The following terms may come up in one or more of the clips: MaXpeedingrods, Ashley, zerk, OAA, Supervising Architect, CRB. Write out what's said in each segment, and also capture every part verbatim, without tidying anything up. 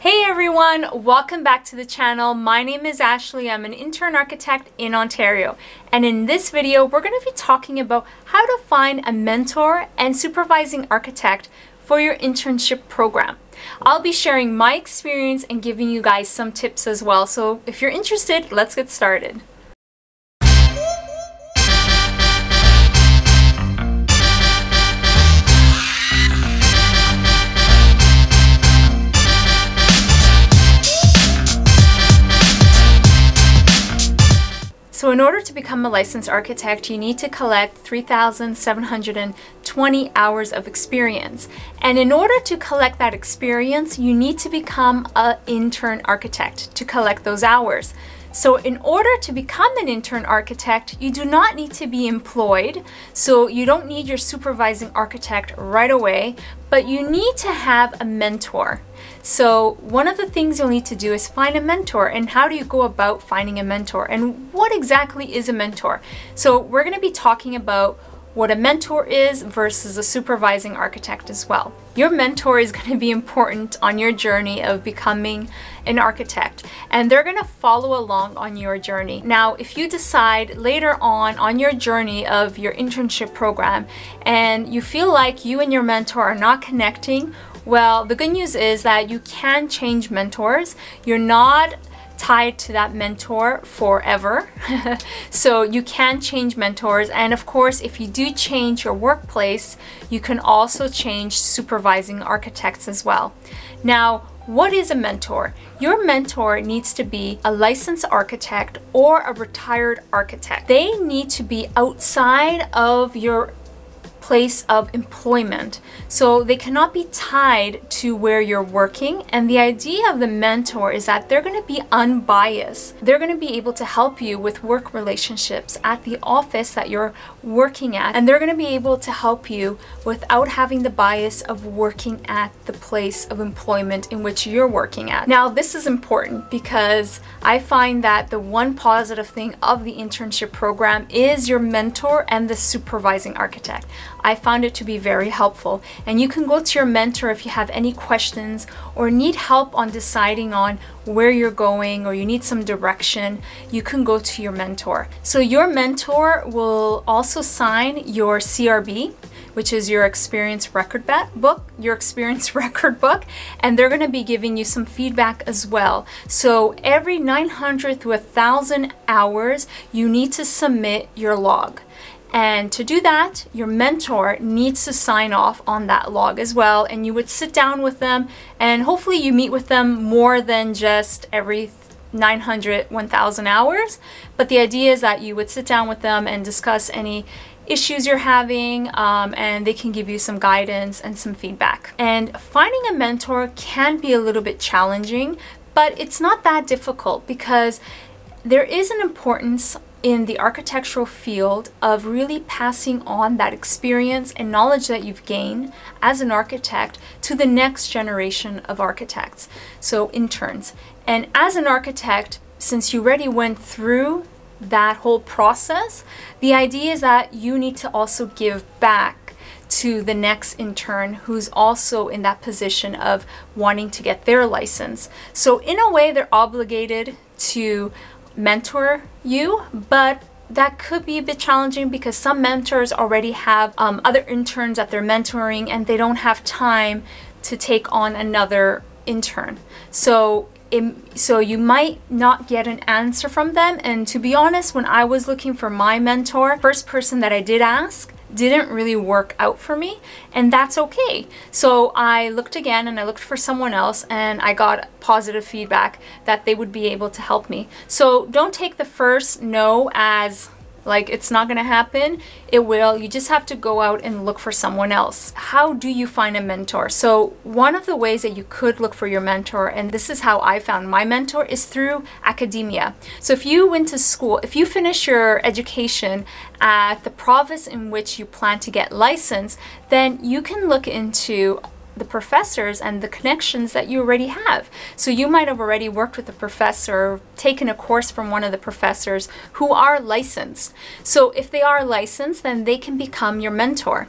Hey everyone, welcome back to the channel. My name is Ashley. I'm an intern architect in Ontario, and in this video we're going to be talking about how to find a mentor and supervising architect for your internship program. I'll be sharing my experience and giving you guys some tips as well, so if you're interested, let's get started. So in order to become a licensed architect, you need to collect three thousand seven hundred twenty hours of experience. And in order to collect that experience, you need to become an intern architect to collect those hours. So in order to become an intern architect, you do not need to be employed. So you don't need your supervising architect right away, but you need to have a mentor. So one of the things you'll need to do is find a mentor. And how do you go about finding a mentor? And what exactly is a mentor? So we're going to be talking about what a mentor is versus a supervising architect as well. Your mentor is going to be important on your journey of becoming an architect, and they're going to follow along on your journey. Now, if you decide later on on your journey of your internship program and you feel like you and your mentor are not connecting, well, the good news is that you can change mentors. You're not tied to that mentor forever. So you can change mentors, and of course if you do change your workplace, you can also change supervising architects as well. Now, what is a mentor? Your mentor needs to be a licensed architect or a retired architect. They need to be outside of your place of employment, so they cannot be tied to where you're working. And the idea of the mentor is that they're going to be unbiased. They're going to be able to help you with work relationships at the office that you're working at, and they're going to be able to help you without having the bias of working at the place of employment in which you're working at. Now, this is important because I find that the one positive thing of the internship program is your mentor and the supervising architect. I found it to be very helpful, and you can go to your mentor if you have any questions or need help on deciding on where you're going, or you need some direction. You can go to your mentor. So your mentor will also sign your C R B, which is your experience record book, your experience record book, and they're going to be giving you some feedback as well. So every nine hundred to one thousand hours, you need to submit your log. And to do that, your mentor needs to sign off on that log as well, and you would sit down with them, and hopefully you meet with them more than just every nine hundred, one thousand hours. But the idea is that you would sit down with them and discuss any issues you're having, um, and they can give you some guidance and some feedback. And finding a mentor can be a little bit challenging, but it's not that difficult, because there is an importance in the architectural field of really passing on that experience and knowledge that you've gained as an architect to the next generation of architects, so interns. And as an architect, since you already went through that whole process, the idea is that you need to also give back to the next intern who's also in that position of wanting to get their license. So in a way, they're obligated to mentor you, but that could be a bit challenging because some mentors already have um, other interns that they're mentoring, and they don't have time to take on another intern. So it, so you might not get an answer from them. And to be honest, when I was looking for my mentor, first person that I did ask didn't really work out for me, and that's okay. So I looked again, and I looked for someone else, and I got positive feedback that they would be able to help me. So don't take the first no as like it's not gonna happen. It will. You just have to go out and look for someone else. How do you find a mentor? So one of the ways that you could look for your mentor, and this is how I found my mentor, is through academia. So if you went to school, if you finish your education at the province in which you plan to get licensed, then you can look into the professors and the connections that you already have. So you might have already worked with a professor, taken a course from one of the professors who are licensed. So if they are licensed, then they can become your mentor.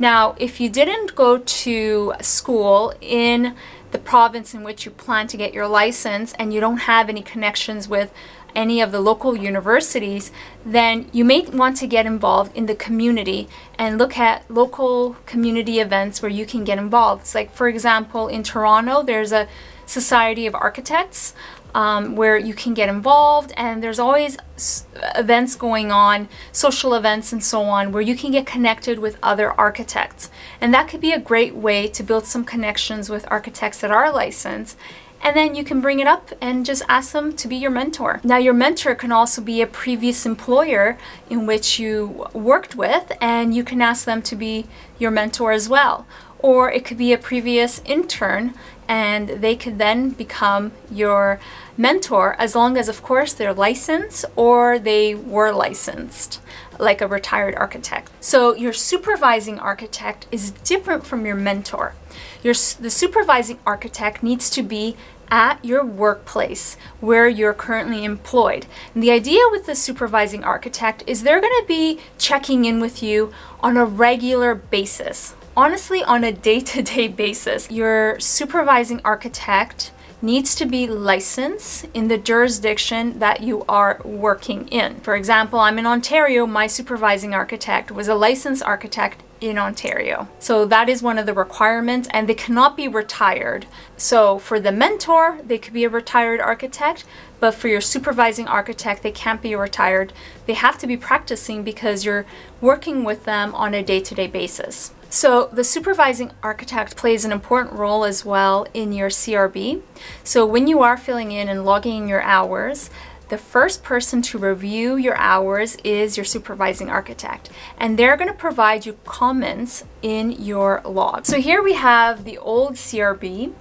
Now, if you didn't go to school in the province in which you plan to get your license and you don't have any connections with any of the local universities, then you may want to get involved in the community and look at local community events where you can get involved. It's like, for example, in Toronto, there's a Society of Architects um, where you can get involved, and there's always s events going on, social events and so on, where you can get connected with other architects. And that could be a great way to build some connections with architects that are licensed. And then you can bring it up and just ask them to be your mentor. Now, your mentor can also be a previous employer in which you worked with, and you can ask them to be your mentor as well. Or it could be a previous intern, and they could then become your mentor, as long as, of course, they're licensed or they were licensed, like a retired architect. So your supervising architect is different from your mentor. Your, the supervising architect needs to be at your workplace where you're currently employed. And the idea with the supervising architect is they're going to be checking in with you on a regular basis. Honestly, on a day-to-day basis. Your supervising architect needs to be licensed in the jurisdiction that you are working in. For example, I'm in Ontario. My supervising architect was a licensed architect in Ontario. So that is one of the requirements, and they cannot be retired. So for the mentor, they could be a retired architect, but for your supervising architect, they can't be retired. They have to be practicing because you're working with them on a day-to-day basis. So the supervising architect plays an important role as well in your C R B. So when you are filling in and logging in your hours, the first person to review your hours is your supervising architect, and they're going to provide you comments in your log. So here we have the old C R B,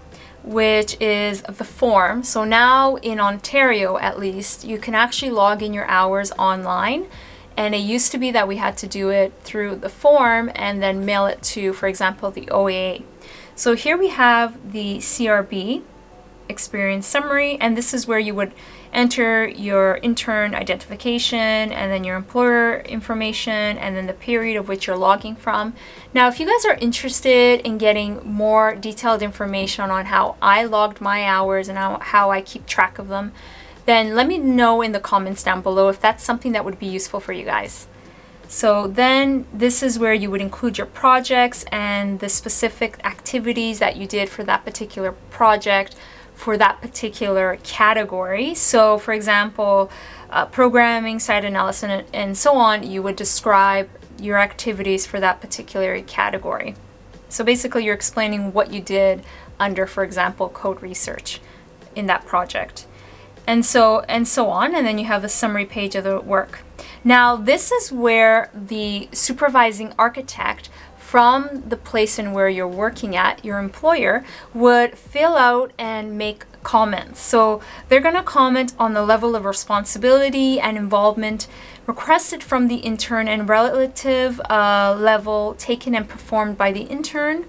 which is the form. So now in Ontario, at least, you can actually log in your hours online. And it used to be that we had to do it through the form and then mail it to, for example, the O A A. So here we have the C R B experience summary, and this is where you would enter your intern identification and then your employer information and then the period of which you're logging from. Now, if you guys are interested in getting more detailed information on how I logged my hours and how, how I keep track of them, then let me know in the comments down below if that's something that would be useful for you guys. So then this is where you would include your projects and the specific activities that you did for that particular project for that particular category. So for example, uh, programming, site analysis, and, and so on, you would describe your activities for that particular category. So basically you're explaining what you did under, for example, code research in that project. And so and so on, and then you have a summary page of the work. Now this is where the supervising architect from the place and where you're working at, your employer, would fill out and make comments. So they're going to comment on the level of responsibility and involvement requested from the intern and relative uh, level taken and performed by the intern.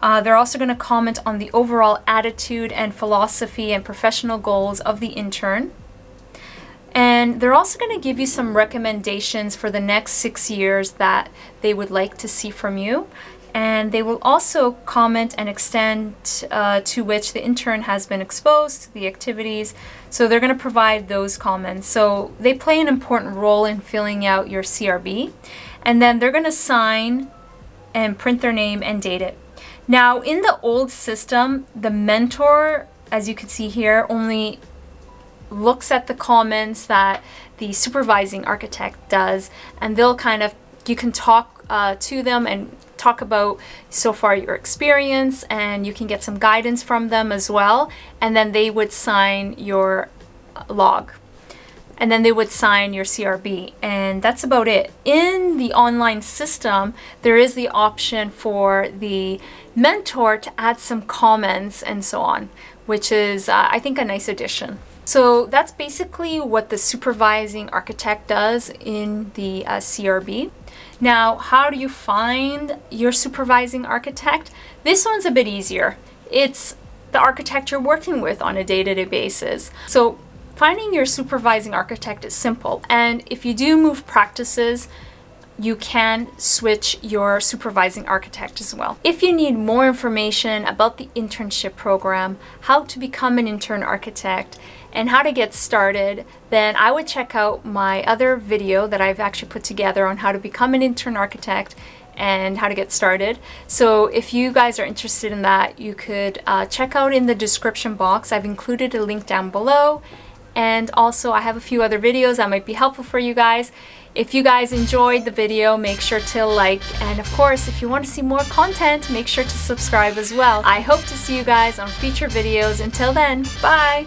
Uh, they're also going to comment on the overall attitude and philosophy and professional goals of the intern. And they're also going to give you some recommendations for the next six years that they would like to see from you. And they will also comment an extent uh, to which the intern has been exposed to the activities. So they're going to provide those comments. So they play an important role in filling out your C R B. And then they're going to sign and print their name and date it. Now, in the old system, the mentor, as you can see here, only looks at the comments that the supervising architect does, and they'll kind of, you can talk uh, to them and talk about so far your experience, and you can get some guidance from them as well, and then they would sign your log. And then they would sign your C R B, and that's about it. In the online system, there is the option for the mentor to add some comments and so on, which is, uh, I think, a nice addition. So that's basically what the supervising architect does in the uh, C R B. Now, how do you find your supervising architect? This one's a bit easier. It's the architect you're working with on a day-to-day basis. So finding your supervising architect is simple, and if you do move practices, you can switch your supervising architect as well. If you need more information about the internship program, how to become an intern architect, and how to get started, then I would check out my other video that I've actually put together on how to become an intern architect and how to get started. So if you guys are interested in that, you could uh, check out in the description box. I've included a link down below, and also I have a few other videos that might be helpful for you guys. If you guys enjoyed the video, make sure to like, and of course, if you want to see more content, make sure to subscribe as well. I hope to see you guys on future videos. Until then, bye!